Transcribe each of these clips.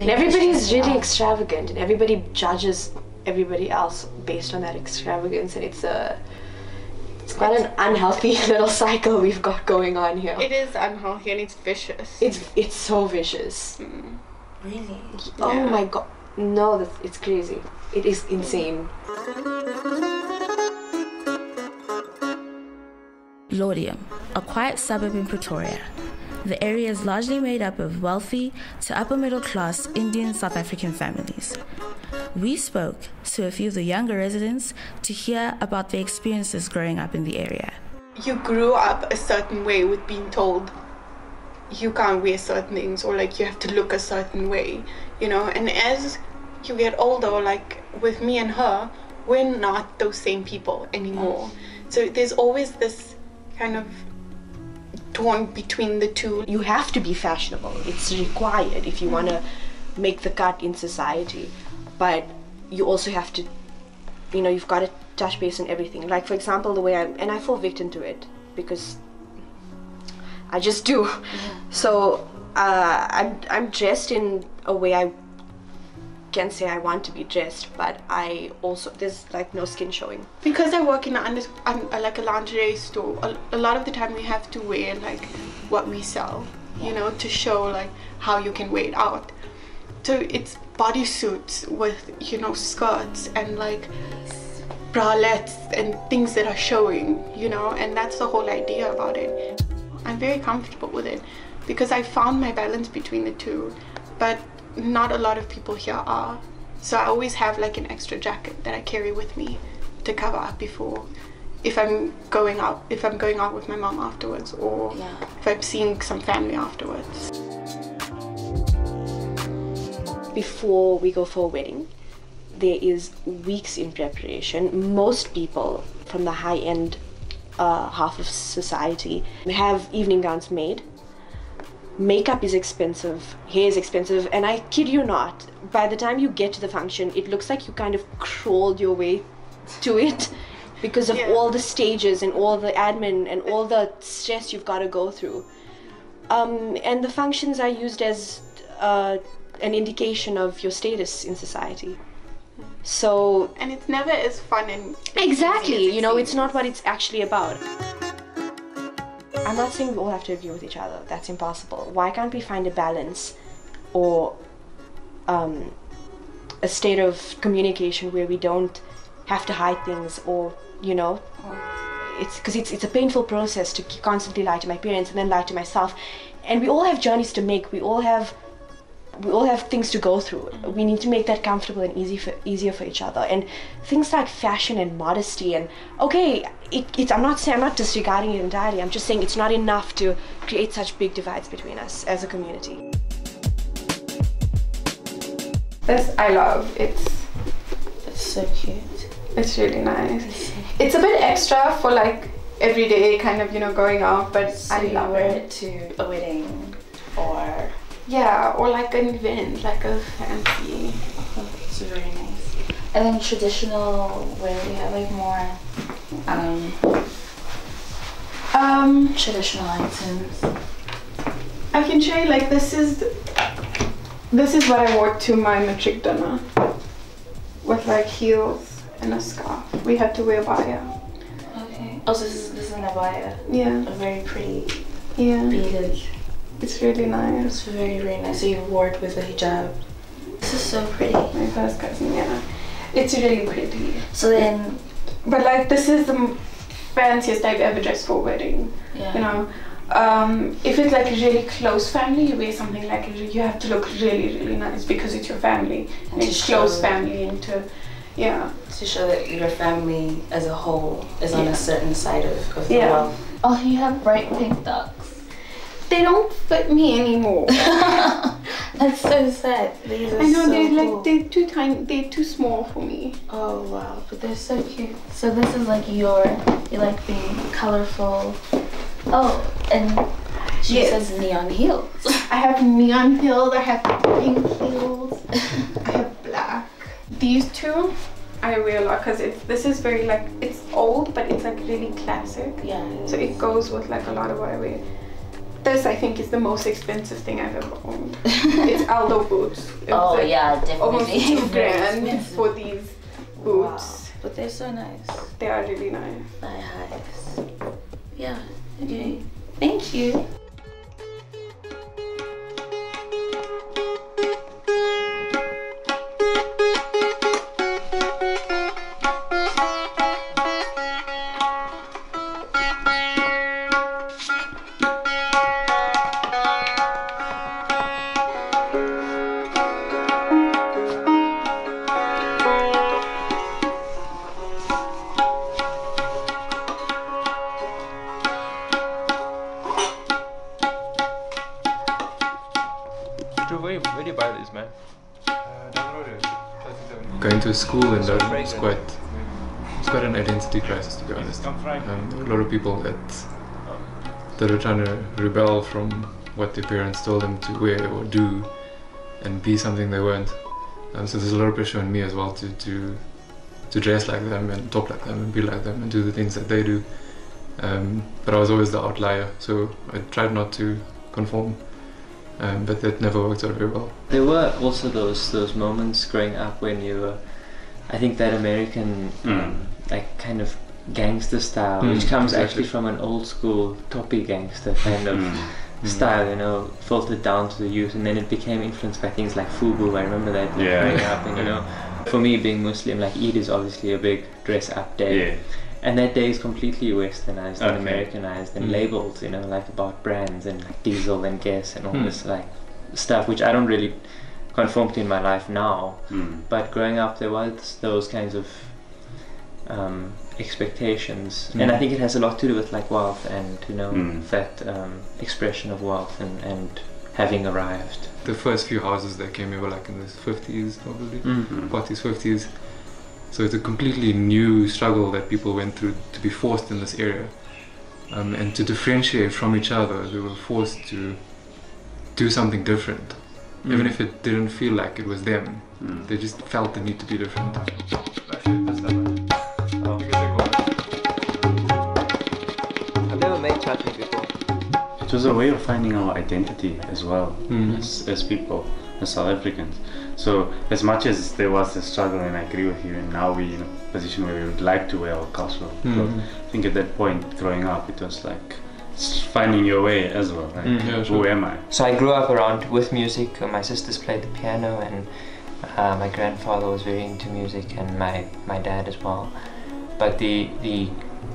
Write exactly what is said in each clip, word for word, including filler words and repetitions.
And everybody's really extravagant, and everybody judges everybody else based on that extravagance, and it's a it's quite an unhealthy little cycle we've got going on here. It is unhealthy and it's vicious. It's it's so vicious. Mm. Really? Oh yeah. My god. No, that's, it's crazy. It is insane. Laudium, a quiet suburb in Pretoria. The area is largely made up of wealthy to upper-middle-class Indian South African families. We spoke to a few of the younger residents to hear about their experiences growing up in the area. You grew up a certain way with being told you can't wear certain things, or like you have to look a certain way, you know, and as you get older, like with me and her, we're not those same people anymore. So there's always this kind of torn between the two. You have to be fashionable. It's required if you want to make the cut in society. But you also have to, you know, you've got to touch base on everything. Like, for example, the way I'm, and I fall victim to it because I just do. So uh, I'm, I'm dressed in a way I can say I want to be dressed, but I also, there's like no skin showing. Because I work in a under, um, like a lingerie store, a, a lot of the time we have to wear like what we sell, you know, to show like how you can wear it out. So it's bodysuits with, you know, skirts and like bralettes and things that are showing, you know, and that's the whole idea about it. I'm very comfortable with it because I found my balance between the two, but not a lot of people here are, so I always have like an extra jacket that I carry with me to cover up before, if I'm going out, if I'm going out with my mom afterwards, or yeah. if I'm seeing some family afterwards. Before we go for a wedding, there is weeks in preparation. Most people from the high-end uh, half of society have evening gowns made. Makeup is expensive, hair is expensive, and I kid you not, by the time you get to the function, it looks like you kind of crawled your way to it because of yeah. all the stages and all the admin and all the stress you've got to go through. Um, and the functions are used as uh, an indication of your status in society. So... And it's never as fun and... Exactly, you know, it's not what it's actually about. I'm not saying we all have to agree with each other, that's impossible. Why can't we find a balance or um, a state of communication where we don't have to hide things, or, you know, it's because it's, it's a painful process to constantly lie to my parents and then lie to myself. And we all have journeys to make, we all have, we all have things to go through. We need to make that comfortable and easy for, easier for each other. And things like fashion and modesty and, okay, it, it, I'm, not, I'm not disregarding it entirely, I'm just saying it's not enough to create such big divides between us as a community. This I love, it's, it's so cute. It's really nice. It's, so it's a bit extra for like everyday kind of, you know, going out, but so I love it. To a wedding or... Yeah, or like an event, like a fancy. It's very nice. And then traditional, where we have like more um, um, traditional items. I can show you, like this is this is what I wore to my matric dinner, with like heels and a scarf. We had to wear abaya. Okay. Oh, so this is this is an abaya. Yeah. A very pretty. Yeah. Beaded. It's really nice. It's very, very nice. So you wore it with a hijab. This is so pretty. My first cousin, yeah. It's really pretty. So then... But like, this is the fanciest I've ever dressed for a wedding. Yeah. You know, um, if it's like a really close family, you wear something like... You have to look really, really nice because it's your family. And it's close family and to... Yeah. To show that your family as a whole is yeah. on a certain side of, of the yeah. world. Oh, you have bright pink ducks. They don't fit me anymore. That's so sad. These are I know, so they're like cool. They're too tiny, they're too small for me. Oh wow, but they're so cute. So this is like your, you like being colorful. Oh, and she yes. says neon heels. I have neon heels, I have pink heels, I have black. These two I wear a lot because it's this is very like, it's old but it's like really classic. Yeah. So it goes with like a lot of what I wear. This, I think, is the most expensive thing I've ever owned. It's Aldo boots. It oh, like yeah, definitely. Almost two grand for these boots. Wow. But they're so nice. They are really nice. Thigh highs. Yeah, okay. Thank you. Going to a school in Laudium is quite, it's quite an identity crisis, to be honest. Um, a lot of people that, that are trying to rebel from what their parents told them to wear or do and be something they weren't. Um, so there's a lot of pressure on me as well to, to, to dress like them and talk like them and be like them and do the things that they do. Um, but I was always the outlier, so I tried not to conform. Um, but that never worked out very well. There were also those those moments growing up when you were, I think that American mm. like kind of gangster style, mm, which comes exactly. actually from an old school toppy gangster kind of mm. style, you know, filtered down to the youth, and then it became influenced by things like Fubu. I remember that growing yeah, yeah. up, and you know, for me being Muslim, like Eid is obviously a big dress up day. Yeah. And that day is completely westernized okay. and Americanized and mm. labeled, you know, like about brands and like diesel and gas and all mm. this like stuff, which I don't really conform to in my life now. Mm. But growing up, there was those kinds of um, expectations, mm. and I think it has a lot to do with like wealth and, you know, mm. that um, expression of wealth and, and having arrived. The first few houses that came here were like in the fifties, probably, mm-hmm. forties, fifties. So it's a completely new struggle that people went through to be forced in this area. Um, and to differentiate from each other, they were forced to do something different. Mm. Even if it didn't feel like it was them, mm. they just felt the need to be different. I've never made chutney before. It was a way of finding our identity as well, mm. as, as people, as South Africans. So as much as there was a struggle, and I agree with you, and now we're in a position where we would like to wear our cultural mm. clothes, I think at that point growing up it was like finding your way as well, like, mm. yeah, sure. who am I? So I grew up around with music. My sisters played the piano, and uh, my grandfather was very into music, and my, my dad as well. But the, the,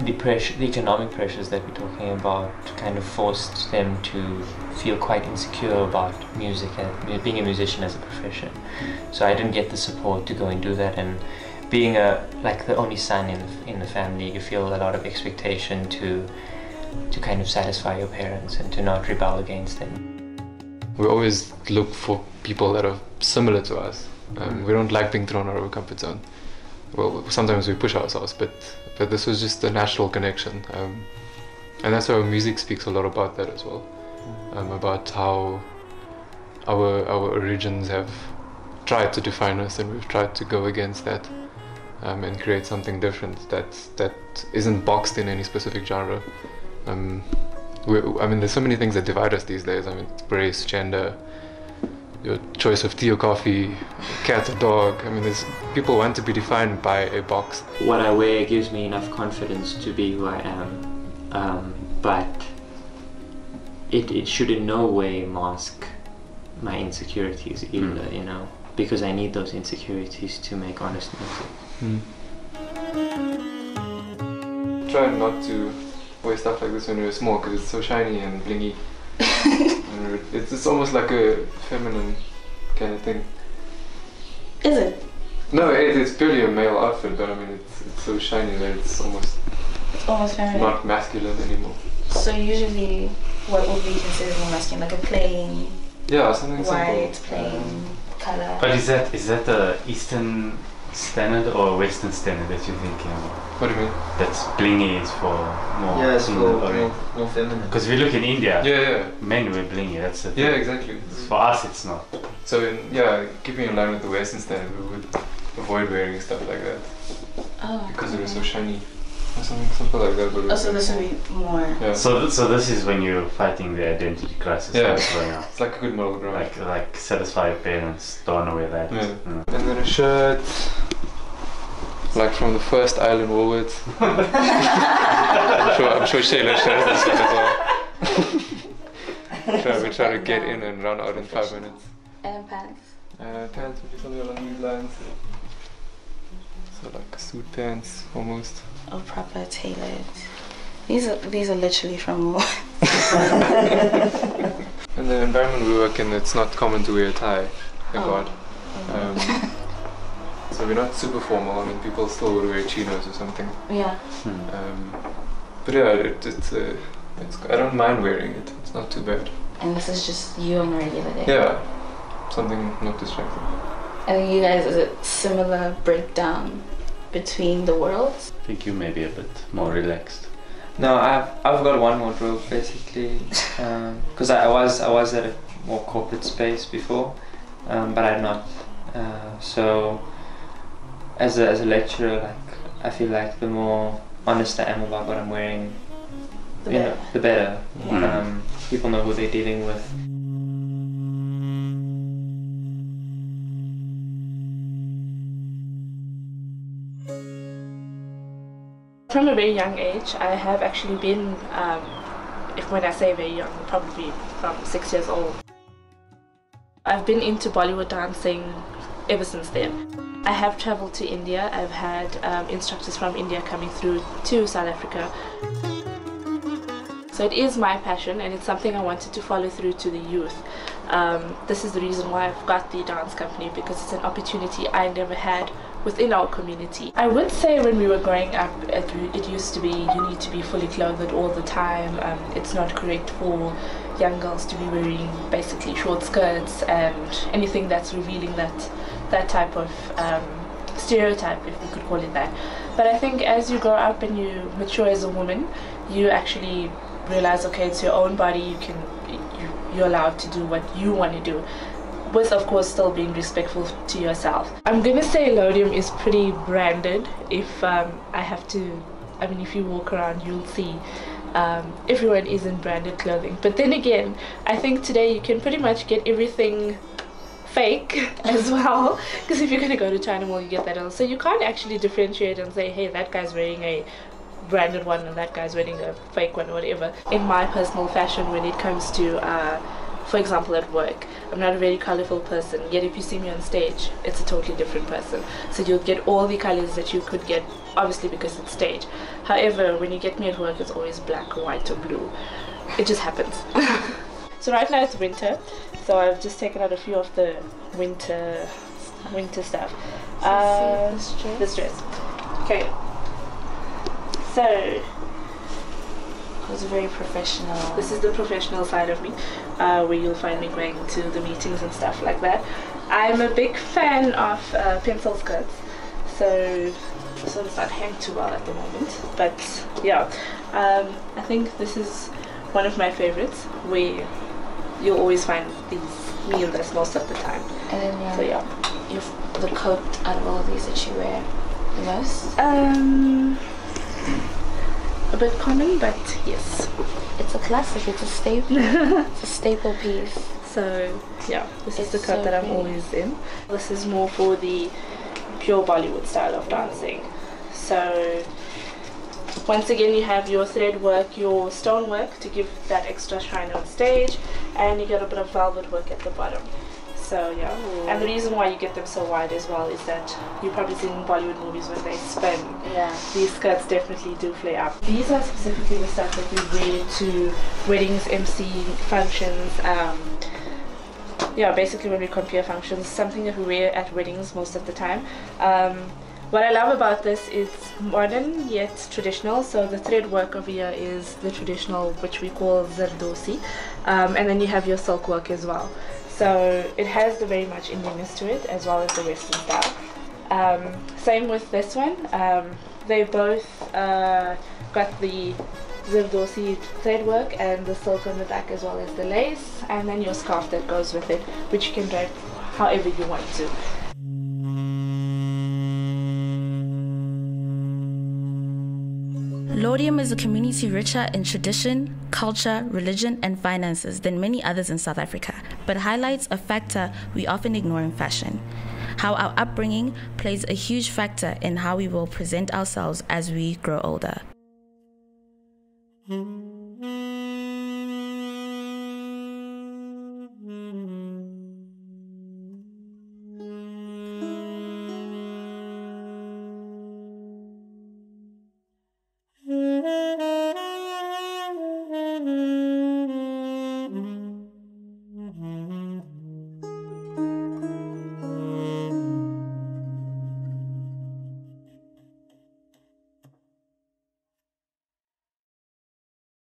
the, pressure, the economic pressures that we're talking about kind of forced them to feel quite insecure about music and being a musician as a profession. Mm. So I didn't get the support to go and do that, and being a like the only son in the, in the family, you feel a lot of expectation to to kind of satisfy your parents and to not rebel against them. We always look for people that are similar to us. Um, we don't like being thrown out of our comfort zone. Well, sometimes we push ourselves, but but this was just a natural connection, um, and that's why music speaks a lot about that as well, um, about how our our origins have tried to define us, and we've tried to go against that um, and create something different that that isn't boxed in any specific genre. Um, we, I mean, there's so many things that divide us these days. I mean, it's race, gender, your choice of tea or coffee, cat or dog. I mean, there's, people want to be defined by a box. What I wear gives me enough confidence to be who I am, um, but it, it should in no way mask my insecurities either, mm. you know, because I need those insecurities to make honest music. Mm. Try not to wear stuff like this when you're small, because it's so shiny and blingy. It's, it's almost like a feminine kind of thing. Is it? No, it, it's purely a male outfit, but I mean, it's, it's so shiny that it's almost, it's almost feminine. Not masculine anymore. So usually, what would be considered more masculine, like a plain, yeah, something white, simple. plain um, color. But is that is that a Eastern standard or a Western standard that you're thinking about? What do you mean? That's blingy is for more. Yeah, it's for more, more feminine. Because if you look in India, yeah, yeah. men wear blingy. That's the thing. Yeah, exactly. For us, it's not. So in, yeah, keeping in line with the Western standard, we would avoid wearing stuff like that, oh, because okay. it was so shiny. something simple like that. But oh, so this would be more. Yeah. So, th so this is when you're fighting the identity crisis. Yeah, it's like a good moral ground. Like, like satisfy your parents, don't know where that is. Yeah. Mm. And then a shirt, like from the first island Woolworths. I'm sure, I'm sure Shayla shares this one as well. Try, we're trying to get in and run out in five minutes. And pants. Uh, pants would be something along these lines. So like suit pants, almost. Oh, proper tailored. These are these are literally from war. In the environment we work in, it's not common to wear a tie. Thank oh. God. Um, so we're not super formal. I mean, people still would wear chinos or something. Yeah. Hmm. Um, but yeah, it, it's, uh, it's. I don't mind wearing it. It's not too bad. And this is just you on a regular day. Yeah. Something not distracting. And you guys, is it similar breakdown between the worlds? I think you may be a bit more relaxed. No, I've I've got one wardrobe basically, because um, I was I was at a more corporate space before, um, but I'm not. Uh, so as a as a lecturer, like I feel like the more honest I am about what I'm wearing, the better. Know, the better. Mm. Um, people know who they're dealing with. From a very young age, I have actually been, um, if when I say very young, probably from six years old. I've been into Bollywood dancing ever since then. I have travelled to India. I've had um, instructors from India coming through to South Africa. So it is my passion and it's something I wanted to follow through to the youth. Um, this is the reason why I've got the dance company, because it's an opportunity I never had within our community. I would say when we were growing up, it, it used to be you need to be fully clothed all the time. Um, it's not correct for young girls to be wearing basically short skirts and anything that's revealing that, that type of um, stereotype, if we could call it that. But I think as you grow up and you mature as a woman, you actually realize, okay, it's your own body, you can, you, you're allowed to do what you want to do, with of course still being respectful to yourself. I'm gonna say Laudium is pretty branded. If um, I have to, I mean, if you walk around, you'll see um, everyone is in branded clothing. But then again, I think today you can pretty much get everything fake as well, because if you're gonna go to China Mall, you get that on. So you can't actually differentiate and say, hey, that guy's wearing a branded one and that guy's wearing a fake one or whatever. In my personal fashion, when it comes to uh, for example at work, I'm not a very colourful person, yet if you see me on stage, it's a totally different person. So you'll get all the colours that you could get, obviously because it's stage. However, when you get me at work, it's always black, white or blue. It just happens. So right now it's winter, so I've just taken out a few of the winter winter stuff. Uh, this dress. This dress. Okay. So, it was very professional. This is the professional side of me, uh, where you'll find me going to the meetings and stuff like that. I'm a big fan of uh, pencil skirts, so so it's not hanging too well at the moment. But yeah, um, I think this is one of my favorites, where you'll always find these me in this most of the time. And then yeah, so yeah, you've the coat out of all these that you wear the most. Um. A bit common, but yes, it's a classic. It's a staple. It's a staple piece. So yeah, this it's is the cut so that I'm always in. This is more for the pure Bollywood style of dancing. So once again, you have your thread work, your stone work to give that extra shine on stage, and you get a bit of velvet work at the bottom. So yeah, ooh. And the reason why you get them so wide as well is that you've probably seen in Bollywood movies when they spin. Yeah. These skirts definitely do flare up. These are specifically the stuff that we wear to weddings, M C functions. Um, yeah, basically when we compare functions, something that we wear at weddings most of the time. Um, what I love about this is modern yet traditional. So the thread work over here is the traditional, which we call zardosi, um, and then you have your silk work as well. So it has the very much Indianness to it, as well as the Western style. Um, same with this one. Um, they both uh, got the zardosi thread work and the silk on the back, as well as the lace, and then your scarf that goes with it, which you can drape however you want to. Laudium is a community richer in tradition, culture, religion, and finances than many others in South Africa, but highlights a factor we often ignore in fashion: how our upbringing plays a huge factor in how we will present ourselves as we grow older. Mm-hmm.